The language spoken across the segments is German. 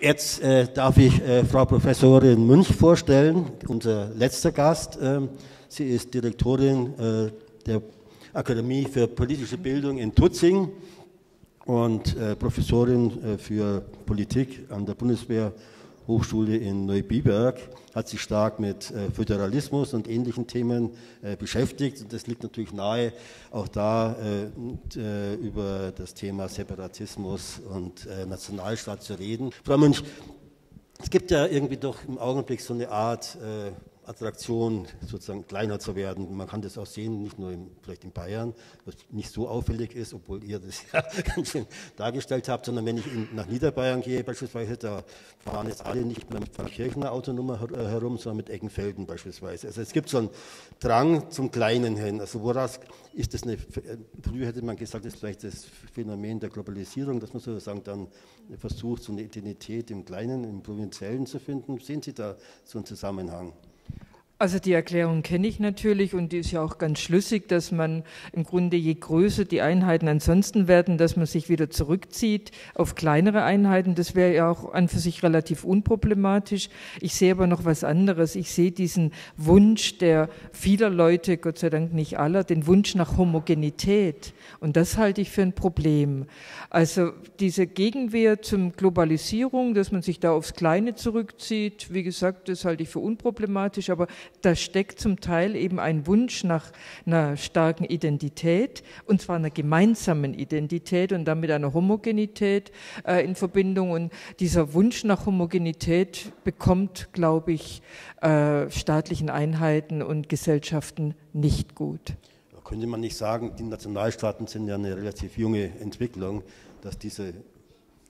Jetzt darf ich Frau Professorin Münch vorstellen, unser letzter Gast. Sie ist Direktorin der Akademie für politische Bildung in Tutzing und Professorin für Politik an der Bundeswehr Hochschule in Neubiberg, hat sich stark mit Föderalismus und ähnlichen Themen beschäftigt. Und das liegt natürlich nahe, auch da über das Thema Separatismus und Nationalstaat zu reden. Frau Münch, es gibt ja irgendwie doch im Augenblick so eine Art Attraktion, sozusagen kleiner zu werden. Man kann das auch sehen, nicht nur vielleicht in Bayern, was nicht so auffällig ist, obwohl ihr das ja ganz schön dargestellt habt, sondern wenn ich nach Niederbayern gehe beispielsweise, da fahren jetzt alle nicht mehr mit Frankirchener Autonummer herum, sondern mit Eckenfelden beispielsweise. Also es gibt so einen Drang zum Kleinen hin. Also woraus ist das früher hätte man gesagt, das ist vielleicht das Phänomen der Globalisierung, dass man sozusagen dann versucht, so eine Identität im Kleinen, im Provinziellen zu finden. Sehen Sie da so einen Zusammenhang? Also die Erklärung kenne ich natürlich und die ist ja auch ganz schlüssig, dass man im Grunde, je größer die Einheiten ansonsten werden, dass man sich wieder zurückzieht auf kleinere Einheiten. Das wäre ja auch an für sich relativ unproblematisch. Ich sehe aber noch was anderes. Ich sehe diesen Wunsch der vieler Leute, Gott sei Dank nicht aller, den Wunsch nach Homogenität. Und das halte ich für ein Problem. Also diese Gegenwehr zur Globalisierung, dass man sich da aufs Kleine zurückzieht, wie gesagt, das halte ich für unproblematisch, aber da steckt zum Teil eben ein Wunsch nach einer starken Identität, und zwar einer gemeinsamen Identität und damit einer Homogenität in Verbindung. Und dieser Wunsch nach Homogenität bekommt, glaube ich, staatlichen Einheiten und Gesellschaften nicht gut. Da könnte man nicht sagen, die Nationalstaaten sind ja eine relativ junge Entwicklung, dass diese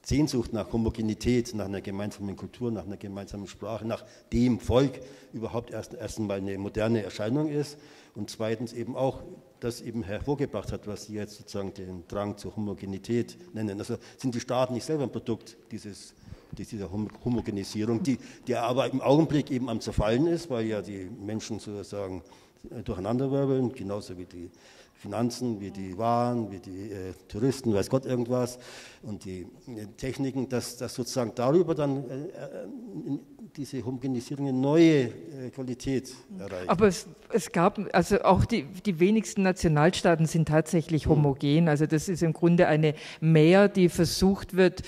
Sehnsucht nach Homogenität, nach einer gemeinsamen Kultur, nach einer gemeinsamen Sprache, nach dem Volk überhaupt erstens mal eine moderne Erscheinung ist und zweitens eben auch das eben hervorgebracht hat, was Sie jetzt sozusagen den Drang zur Homogenität nennen. Also sind die Staaten nicht selber ein Produkt dieser Homogenisierung, die aber im Augenblick eben am Zerfallen ist, weil ja die Menschen sozusagen durcheinanderwirbeln, genauso wie die Finanzen, wie die Waren, wie die Touristen, weiß Gott irgendwas, und die Techniken, dass sozusagen darüber dann diese Homogenisierung eine neue Qualität erreicht. Aber es gab, also auch die wenigsten Nationalstaaten sind tatsächlich homogen, also das ist im Grunde eine Mehr, die versucht wird,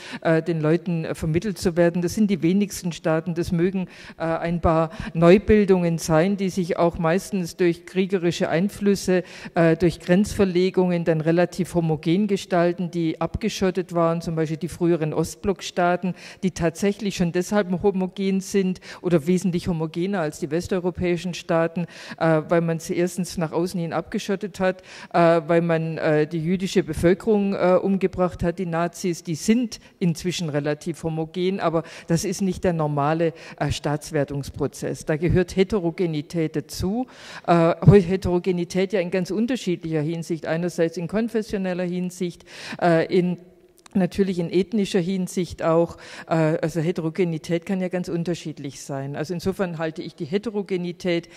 den Leuten vermittelt zu werden. Das sind die wenigsten Staaten, das mögen ein paar Neubildungen sein, die sich auch meistens durch kriegerische Einflüsse, durch Grenzverlegungen dann relativ homogen gestalten, die abgeschottet waren, zum Beispiel die früheren Ostblockstaaten, die tatsächlich schon deshalb homogen sind oder wesentlich homogener als die westeuropäischen Staaten, weil man sie erstens nach außen hin abgeschottet hat, weil man die jüdische Bevölkerung umgebracht hat, die Nazis, die sind inzwischen relativ homogen, aber das ist nicht der normale Staatswertungsprozess. Da gehört Heterogenität dazu. Heterogenität ja in ganz unterschiedlicher Hinsicht, einerseits in konfessioneller Hinsicht, natürlich in ethnischer Hinsicht auch, also Heterogenität kann ja ganz unterschiedlich sein. Also insofern halte ich die Heterogenität,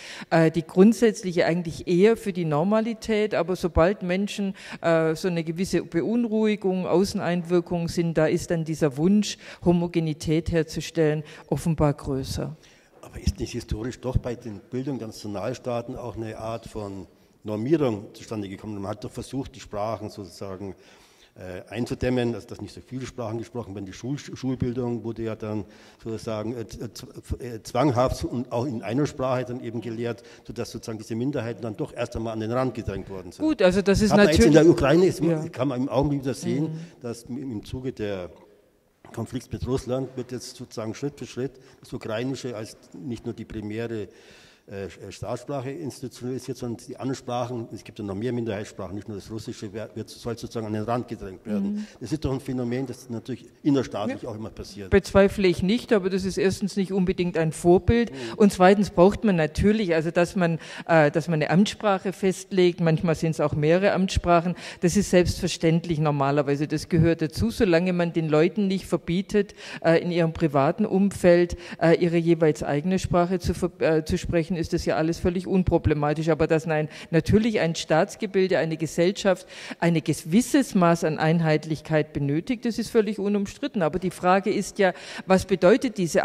die grundsätzliche, eigentlich eher für die Normalität, aber sobald Menschen so eine gewisse Beunruhigung, Außeneinwirkung sind, da ist dann dieser Wunsch, Homogenität herzustellen, offenbar größer. Aber ist nicht historisch doch bei den Bildung der Nationalstaaten auch eine Art von Normierung zustande gekommen? Man hat doch versucht, die Sprachen sozusagen einzudämmen, dass nicht so viele Sprachen gesprochen werden. Die Schulbildung wurde ja dann sozusagen zwanghaft und auch in einer Sprache dann eben gelehrt, sodass sozusagen diese Minderheiten dann doch erst einmal an den Rand gedrängt worden sind. Gut, also das ist natürlich... Jetzt in der Ukraine kann man im Augenblick wieder sehen, dass im Zuge der Konflikts mit Russland wird jetzt sozusagen Schritt für Schritt das Ukrainische als nicht nur die primäre Staatssprache institutionalisiert, sondern die anderen Sprachen, es gibt ja noch mehr Minderheitssprachen, nicht nur das Russische, soll sozusagen an den Rand gedrängt werden. Das ist doch ein Phänomen, das natürlich innerstaatlich auch immer passiert. Bezweifle ich nicht, aber das ist erstens nicht unbedingt ein Vorbild und zweitens braucht man natürlich, also dass man eine Amtssprache festlegt, manchmal sind es auch mehrere Amtssprachen, das ist selbstverständlich normalerweise, das gehört dazu, solange man den Leuten nicht verbietet, in ihrem privaten Umfeld ihre jeweils eigene Sprache zu sprechen, ist das ja alles völlig unproblematisch. Aber dass nein, natürlich ein Staatsgebilde, eine Gesellschaft, ein gewisses Maß an Einheitlichkeit benötigt, das ist völlig unumstritten. Aber die Frage ist ja, was bedeutet diese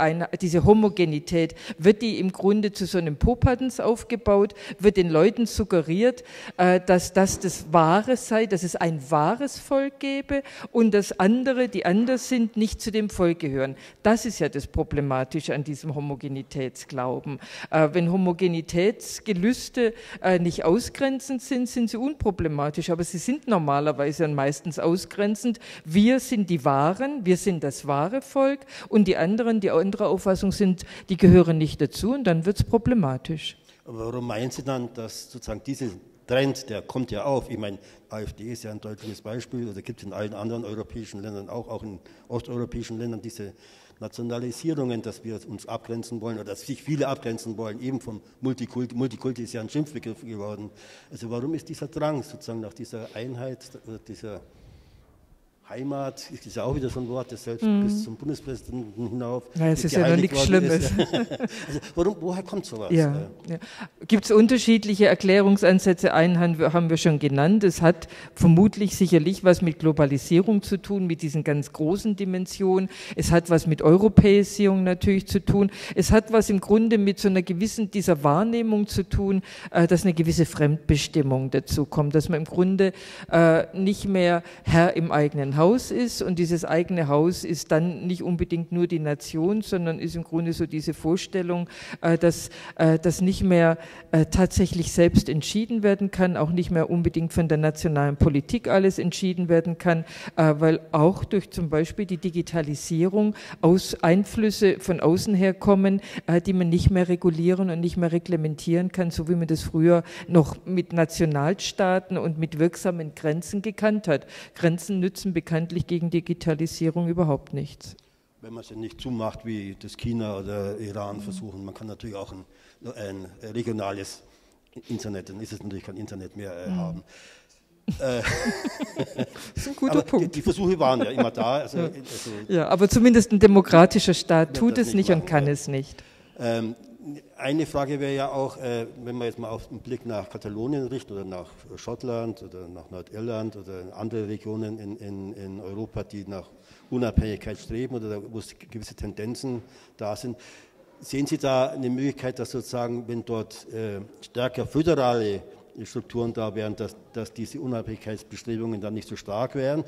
Homogenität? Wird die im Grunde zu so einem Popanz aufgebaut? Wird den Leuten suggeriert, dass das Wahre sei, dass es ein wahres Volk gäbe und dass andere, die anders sind, nicht zu dem Volk gehören? Das ist ja das Problematische an diesem Homogenitätsglauben. Wenn Homogenitätsgelüste nicht ausgrenzend sind, sind sie unproblematisch, aber sie sind normalerweise und meistens ausgrenzend. Wir sind die Wahren, wir sind das wahre Volk und die anderen, die anderer Auffassung sind, die gehören nicht dazu und dann wird es problematisch. Aber warum meinen Sie dann, dass sozusagen diese Trend, der kommt ja auf, ich meine, AfD ist ja ein deutliches Beispiel, oder gibt es in allen anderen europäischen Ländern auch in osteuropäischen Ländern diese Nationalisierungen, dass wir uns abgrenzen wollen oder dass sich viele abgrenzen wollen, eben vom Multikulti. Multikulti ist ja ein Schimpfbegriff geworden. Also warum ist dieser Drang sozusagen nach dieser Einheit, dieser Heimat, ist ja auch wieder so ein Wort, das selbst bis zum Bundespräsidenten hinauf. Na, es ist ja noch nichts Schlimmes. Also, woher kommt sowas? Ja, ja. Gibt es unterschiedliche Erklärungsansätze? Einen haben wir schon genannt. Es hat vermutlich sicherlich was mit Globalisierung zu tun, mit diesen ganz großen Dimensionen. Es hat was mit Europäisierung natürlich zu tun. Es hat was im Grunde mit so einer gewissen dieser Wahrnehmung zu tun, dass eine gewisse Fremdbestimmung dazu kommt, dass man im Grunde nicht mehr Herr im eigenen Haus ist und dieses eigene Haus ist dann nicht unbedingt nur die Nation, sondern ist im Grunde so diese Vorstellung, dass das nicht mehr tatsächlich selbst entschieden werden kann, auch nicht mehr unbedingt von der nationalen Politik alles entschieden werden kann, weil auch durch zum Beispiel die Digitalisierung Einflüsse von außen herkommen, die man nicht mehr regulieren und nicht mehr reglementieren kann, so wie man das früher noch mit Nationalstaaten und mit wirksamen Grenzen gekannt hat. Grenzen nützen bekanntlich gegen Digitalisierung überhaupt nichts. Wenn man es ja nicht zumacht, wie das China oder Iran versuchen, man kann natürlich auch ein regionales Internet, dann ist es natürlich kein Internet mehr haben. Das ist ein guter Punkt. Die Versuche waren ja immer da. Also, ja. Also, ja, aber zumindest ein demokratischer Staat tut es nicht und kann es nicht. Eine Frage wäre ja auch, wenn man jetzt mal auf den Blick nach Katalonien richtet oder nach Schottland oder nach Nordirland oder andere Regionen in Europa, die nach Unabhängigkeit streben oder wo gewisse Tendenzen da sind, sehen Sie da eine Möglichkeit, dass sozusagen, wenn dort stärker föderale Strukturen da wären, dass diese Unabhängigkeitsbestrebungen dann nicht so stark wären?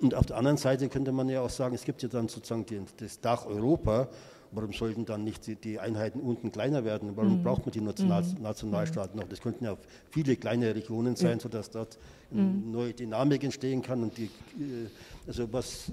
Und auf der anderen Seite könnte man ja auch sagen, es gibt ja dann sozusagen das Dach Europa. Warum sollten dann nicht die Einheiten unten kleiner werden? Warum braucht man die Nationalstaaten noch? Das könnten ja viele kleine Regionen sein, sodass dort eine neue Dynamik entstehen kann. Und also was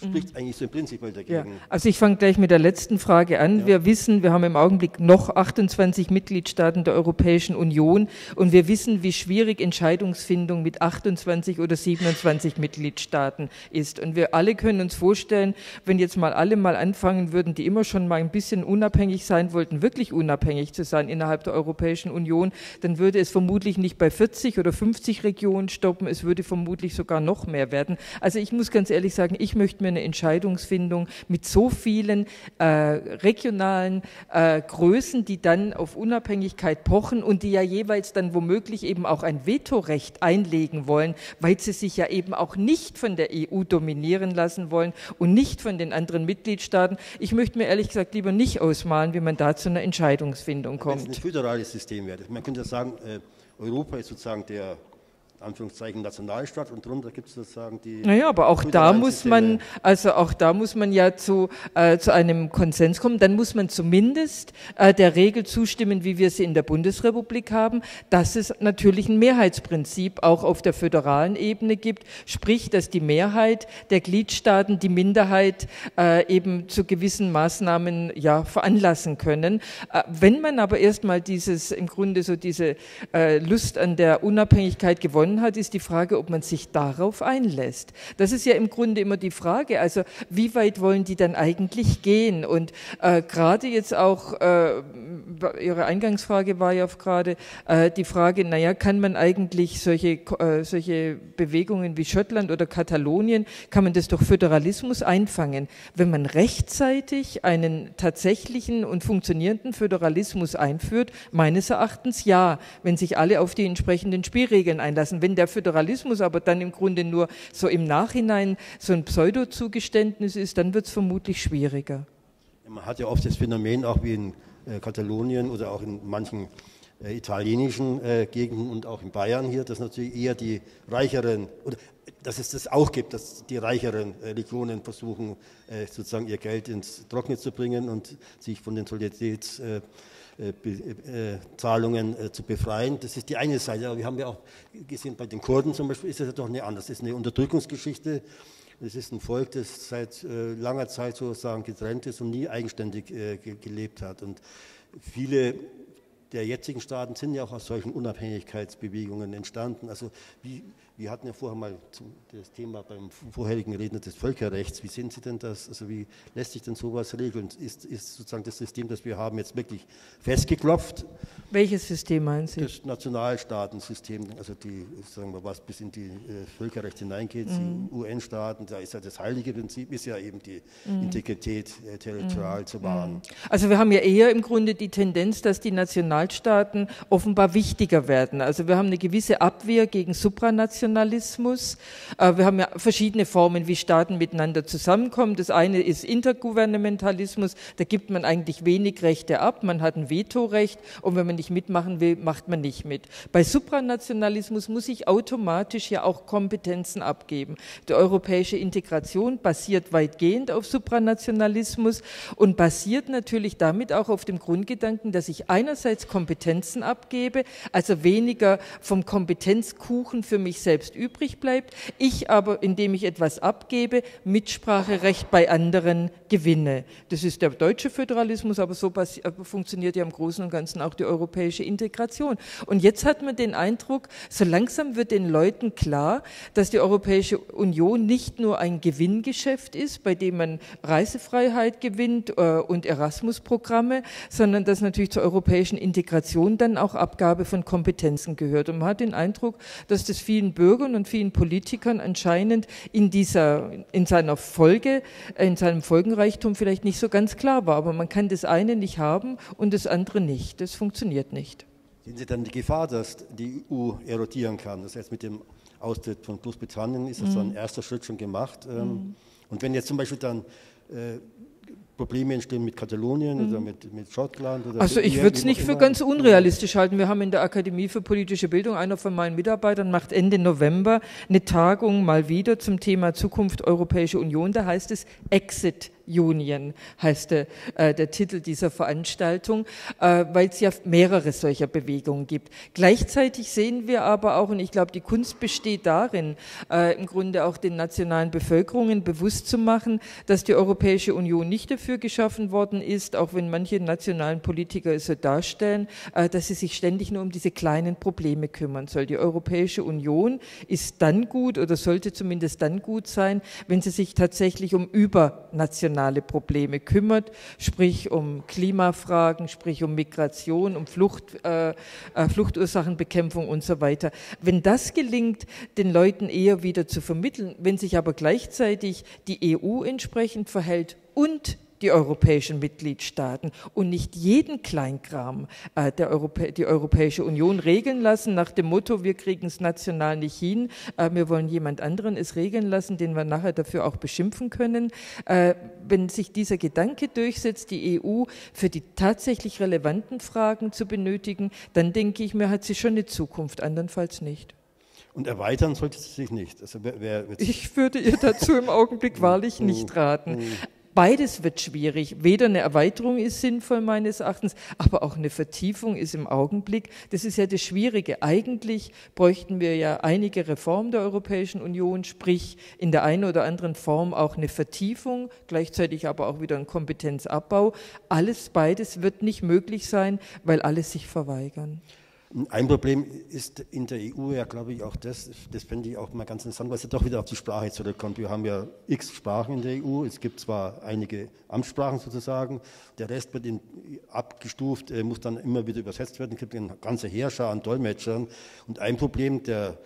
spricht eigentlich so im Prinzip dagegen? Ja. Also ich fange gleich mit der letzten Frage an. Ja. Wir wissen, wir haben im Augenblick noch 28 Mitgliedstaaten der Europäischen Union und wir wissen, wie schwierig Entscheidungsfindung mit 28 oder 27 Mitgliedstaaten ist. Und wir alle können uns vorstellen, wenn jetzt mal alle mal anfangen würden, die immer schon mal ein bisschen unabhängig sein wollten, wirklich unabhängig zu sein innerhalb der Europäischen Union, dann würde es vermutlich nicht bei 40 oder 50 Regionen stoppen, es würde vermutlich sogar noch mehr werden. Also ich muss ganz ehrlich sagen, ich möchte mir eine Entscheidungsfindung mit so vielen regionalen Größen, die dann auf Unabhängigkeit pochen und die ja jeweils dann womöglich eben auch ein Vetorecht einlegen wollen, weil sie sich ja eben auch nicht von der EU dominieren lassen wollen und nicht von den anderen Mitgliedstaaten. Ich möchte mir ehrlich gesagt lieber nicht ausmalen, wie man da zu einer Entscheidungsfindung kommt. Wenn es ein föderales System wäre, man könnte sagen, Europa ist sozusagen der Anführungszeichen Nationalstaat und drunter gibt es sozusagen die... Naja, aber auch da muss man, also auch da muss man ja zu einem Konsens kommen. Dann muss man zumindest der Regel zustimmen, wie wir sie in der Bundesrepublik haben, dass es natürlich ein Mehrheitsprinzip auch auf der föderalen Ebene gibt, sprich, dass die Mehrheit der Gliedstaaten die Minderheit eben zu gewissen Maßnahmen ja veranlassen können. Wenn man aber erstmal dieses, im Grunde so diese Lust an der Unabhängigkeit gewonnen gewonnen hat, ist die Frage, ob man sich darauf einlässt. Das ist ja im Grunde immer die Frage, also wie weit wollen die dann eigentlich gehen? Und gerade jetzt auch, Ihre Eingangsfrage war ja gerade die Frage, naja, kann man eigentlich solche Bewegungen wie Schottland oder Katalonien, kann man das durch Föderalismus einfangen? Wenn man rechtzeitig einen tatsächlichen und funktionierenden Föderalismus einführt, meines Erachtens ja, wenn sich alle auf die entsprechenden Spielregeln einlassen. Wenn der Föderalismus aber dann im Grunde nur so im Nachhinein so ein Pseudo-Zugeständnis ist, dann wird es vermutlich schwieriger. Man hat ja oft das Phänomen, auch wie in Katalonien oder auch in manchen italienischen Gegenden und auch in Bayern hier, dass natürlich eher die reicheren, oder dass es das auch gibt, dass die reicheren Regionen versuchen, sozusagen ihr Geld ins Trockene zu bringen und sich von den Solidaritätszahlungen zu befreien. Das ist die eine Seite, aber wir haben ja auch gesehen, bei den Kurden zum Beispiel ist das ja doch eine andere. Das ist eine Unterdrückungsgeschichte. Es ist ein Volk, das seit langer Zeit sozusagen getrennt ist und nie eigenständig gelebt hat. Und viele der jetzigen Staaten sind ja auch aus solchen Unabhängigkeitsbewegungen entstanden. Also wir hatten ja vorher mal das Thema beim vorherigen Redner des Völkerrechts. Wie sehen Sie denn das? Also wie lässt sich denn sowas regeln? Ist sozusagen das System, das wir haben, jetzt wirklich festgeklopft? Welches System meinen Sie? Das Nationalstaatensystem, also die, sagen wir, was bis in die Völkerrecht hineingeht, die UN-Staaten, da ist ja das heilige Prinzip, ist ja eben die Integrität territorial zu wahren. Also wir haben ja eher im Grunde die Tendenz, dass die Nationalstaaten offenbar wichtiger werden. Also wir haben eine gewisse Abwehr gegen Supranationalismus. Wir haben ja verschiedene Formen, wie Staaten miteinander zusammenkommen. Das eine ist Intergouvernementalismus, da gibt man eigentlich wenig Rechte ab, man hat ein Vetorecht und wenn man nicht mitmachen will, macht man nicht mit. Bei Supranationalismus muss ich automatisch ja auch Kompetenzen abgeben. Die europäische Integration basiert weitgehend auf Supranationalismus und basiert natürlich damit auch auf dem Grundgedanken, dass ich einerseits Kompetenzen abgebe, also weniger vom Kompetenzkuchen für mich selbst übrig bleibt, ich aber, indem ich etwas abgebe, Mitspracherecht bei anderen gewinne. Das ist der deutsche Föderalismus, aber so funktioniert ja im Großen und Ganzen auch die europäische Integration. Und jetzt hat man den Eindruck, so langsam wird den Leuten klar, dass die Europäische Union nicht nur ein Gewinngeschäft ist, bei dem man Reisefreiheit gewinnt und Erasmus-Programme, sondern dass natürlich zur europäischen Integration dann auch Abgabe von Kompetenzen gehört. Und man hat den Eindruck, dass das vielen Bürgern und vielen Politikern anscheinend in seinem Folgenreichtum vielleicht nicht so ganz klar war. Aber man kann das eine nicht haben und das andere nicht. Das funktioniert nicht. Sehen Sie dann die Gefahr, dass die EU erodieren kann? Das heißt, mit dem Austritt von Großbritannien ist das so ein erster Schritt schon gemacht. Und wenn jetzt zum Beispiel dann Probleme entstehen mit Katalonien oder mit Schottland? Oder also ich würde es nicht für ganz unrealistisch halten. Wir haben in der Akademie für politische Bildung, einer von meinen Mitarbeitern macht Ende November eine Tagung mal wieder zum Thema Zukunft Europäische Union. Da heißt es Exit Union, heißt der Titel dieser Veranstaltung, weil es ja mehrere solcher Bewegungen gibt. Gleichzeitig sehen wir aber auch, und ich glaube, die Kunst besteht darin, im Grunde auch den nationalen Bevölkerungen bewusst zu machen, dass die Europäische Union nicht dafür geschaffen worden ist, auch wenn manche nationalen Politiker es so darstellen, dass sie sich ständig nur um diese kleinen Probleme kümmern soll. Die Europäische Union ist dann gut oder sollte zumindest dann gut sein, wenn sie sich tatsächlich um übernationale Probleme kümmert, sprich um Klimafragen, sprich um Migration, um Fluchtursachenbekämpfung und so weiter. Wenn das gelingt, den Leuten eher wieder zu vermitteln, wenn sich aber gleichzeitig die EU entsprechend verhält und die europäischen Mitgliedstaaten und nicht jeden Kleinkram die Europäische Union regeln lassen, nach dem Motto, wir kriegen es national nicht hin, wir wollen jemand anderen es regeln lassen, den wir nachher dafür auch beschimpfen können. Wenn sich dieser Gedanke durchsetzt, die EU für die tatsächlich relevanten Fragen zu benötigen, dann denke ich mir, hat sie schon eine Zukunft, andernfalls nicht. Und erweitern sollte sie sich nicht. Also ich würde ihr dazu im Augenblick wahrlich nicht raten. Beides wird schwierig. Weder eine Erweiterung ist sinnvoll meines Erachtens, aber auch eine Vertiefung ist im Augenblick. Das ist ja das Schwierige. Eigentlich bräuchten wir ja einige Reformen der Europäischen Union, sprich in der einen oder anderen Form auch eine Vertiefung, gleichzeitig aber auch wieder ein Kompetenzabbau. Beides wird nicht möglich sein, weil alle sich verweigern. Ein Problem ist in der EU ja, glaube ich, auch das fände ich auch mal ganz interessant, weil es ja doch wieder auf die Sprache zurückkommt. Wir haben ja x Sprachen in der EU, es gibt zwar einige Amtssprachen sozusagen, der Rest wird abgestuft, muss dann immer wieder übersetzt werden, es gibt eine ganze Heerschar an Dolmetschern. Und ein Problem der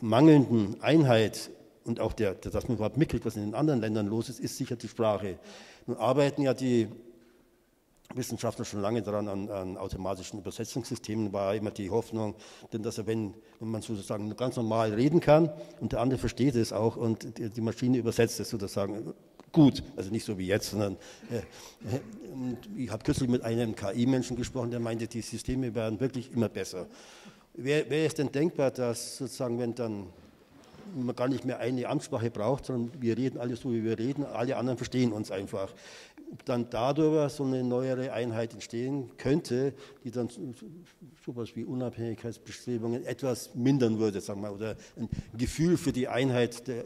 mangelnden Einheit und auch, dass man überhaupt mitkriegt, was in den anderen Ländern los ist, ist sicher die Sprache. Nun arbeiten ja die Wissenschaftler schon lange daran, an automatischen Übersetzungssystemen, war immer die Hoffnung, denn dass er, wenn man sozusagen ganz normal reden kann und der andere versteht es auch und die Maschine übersetzt es sozusagen gut, also nicht so wie jetzt, sondern ich habe kürzlich mit einem KI-Menschen gesprochen, der meinte, die Systeme werden wirklich immer besser. Wäre es denn denkbar, dass sozusagen, wenn dann man gar nicht mehr eine Amtssprache braucht, sondern wir reden alle so, wie wir reden, alle anderen verstehen uns einfach, dann darüber so eine neuere Einheit entstehen könnte, die dann sowas wie Unabhängigkeitsbestrebungen etwas mindern würde, sagen wir mal, oder ein Gefühl für die Einheit der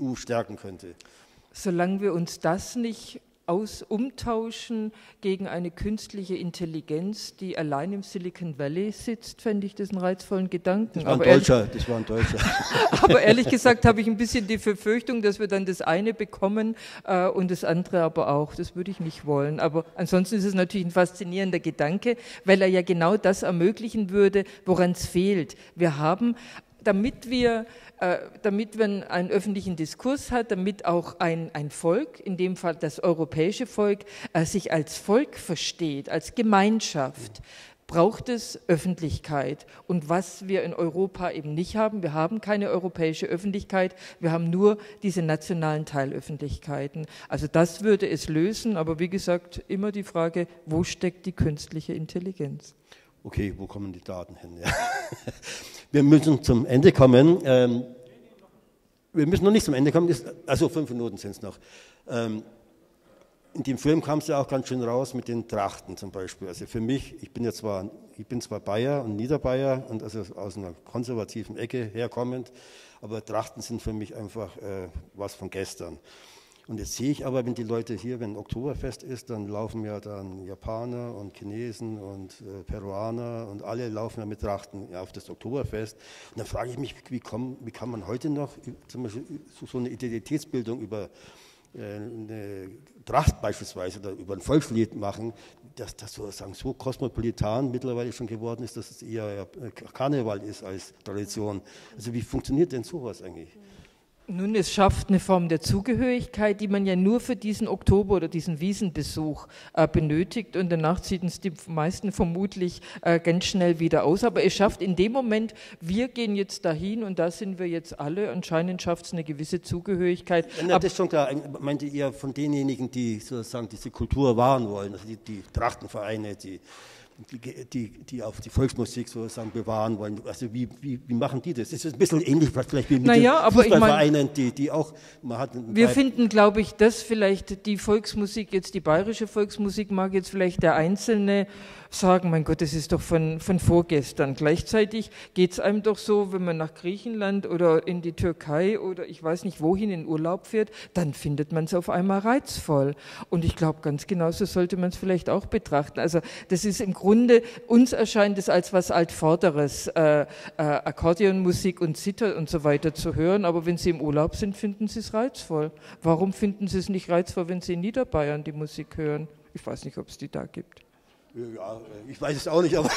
EU stärken könnte. Solange wir uns das nicht umtauschen gegen eine künstliche Intelligenz, die allein im Silicon Valley sitzt, fände ich das einen reizvollen Gedanken. Das war ein Deutscher. Aber ehrlich gesagt habe ich ein bisschen die Befürchtung, dass wir dann das eine bekommen und das andere aber auch. Das würde ich nicht wollen. Aber ansonsten ist es natürlich ein faszinierender Gedanke, weil er ja genau das ermöglichen würde, woran es fehlt. Wir haben, damit man einen öffentlichen Diskurs hat, damit auch ein Volk, in dem Fall das europäische Volk, sich als Volk versteht, als Gemeinschaft, braucht es Öffentlichkeit. Und was wir in Europa eben nicht haben, wir haben keine europäische Öffentlichkeit, wir haben nur diese nationalen Teilöffentlichkeiten. Also das würde es lösen, aber wie gesagt, immer die Frage, wo steckt die künstliche Intelligenz? Okay, wo kommen die Daten hin? Ja. Wir müssen zum Ende kommen. Wir müssen noch nicht zum Ende kommen, also 5 Minuten sind es noch. In dem Film kam es ja auch ganz schön raus mit den Trachten zum Beispiel. Also für mich, ich bin zwar Bayer und Niederbayer und also aus einer konservativen Ecke herkommend, aber Trachten sind für mich einfach was von gestern. Und jetzt sehe ich aber, wenn die Leute hier, wenn Oktoberfest ist, dann laufen ja dann Japaner und Chinesen und Peruaner und alle laufen ja mit Trachten auf das Oktoberfest. Und dann frage ich mich, wie kann man heute noch zum Beispiel so eine Identitätsbildung über eine Tracht beispielsweise oder über ein Volkslied machen, dass das sozusagen so kosmopolitan mittlerweile schon geworden ist, dass es eher Karneval ist als Tradition. Also wie funktioniert denn sowas eigentlich? Nun, es schafft eine Form der Zugehörigkeit, die man ja nur für diesen Oktober- oder diesen Wiesenbesuch benötigt und danach zieht uns die meisten vermutlich ganz schnell wieder aus. Aber es schafft in dem Moment, wir gehen jetzt dahin und da sind wir jetzt alle, anscheinend schafft es eine gewisse Zugehörigkeit. Ja, das ist schon klar, meinte ihr von denjenigen, die sozusagen diese Kultur wahren wollen, also die Trachtenvereine, die auf die Volksmusik sozusagen bewahren wollen. Also wie machen die das? Ist das ein bisschen ähnlich vielleicht wie mit den Fußballvereinen, die auch... Wir finden, glaube ich, dass vielleicht die Volksmusik, jetzt die bayerische Volksmusik, mag jetzt vielleicht der Einzelne sagen, mein Gott, das ist doch von vorgestern. Gleichzeitig geht es einem doch so, wenn man nach Griechenland oder in die Türkei oder ich weiß nicht wohin in Urlaub fährt, dann findet man es auf einmal reizvoll. Und ich glaube, ganz genauso sollte man es vielleicht auch betrachten. Also das ist im Grunde, uns erscheint es als was Altvorderes, Akkordeonmusik und Zither und so weiter zu hören, aber wenn Sie im Urlaub sind, finden Sie es reizvoll. Warum finden Sie es nicht reizvoll, wenn Sie in Niederbayern die Musik hören? Ich weiß nicht, ob es die da gibt. Ja, ich weiß es auch nicht, aber...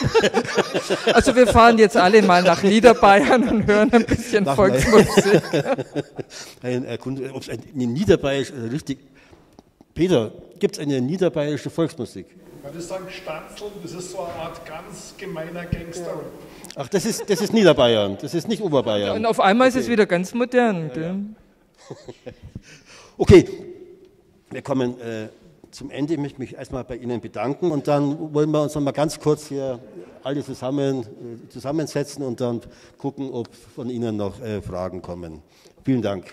Also wir fahren jetzt alle mal nach Niederbayern und hören ein bisschen Volksmusik. Ob es eine niederbayerische, richtig... Peter, gibt es eine niederbayerische Volksmusik? Man würde sagen, Stanzeln, das ist so eine Art ganz gemeiner Gangster-Rap. Ach, das ist Niederbayern, das ist nicht Oberbayern. Ja, und auf einmal ist es wieder ganz modern. Ja, ja. Okay, wir kommen zum Ende. Ich möchte mich erstmal bei Ihnen bedanken und dann wollen wir uns nochmal ganz kurz hier alle zusammensetzen und dann gucken, ob von Ihnen noch Fragen kommen. Vielen Dank.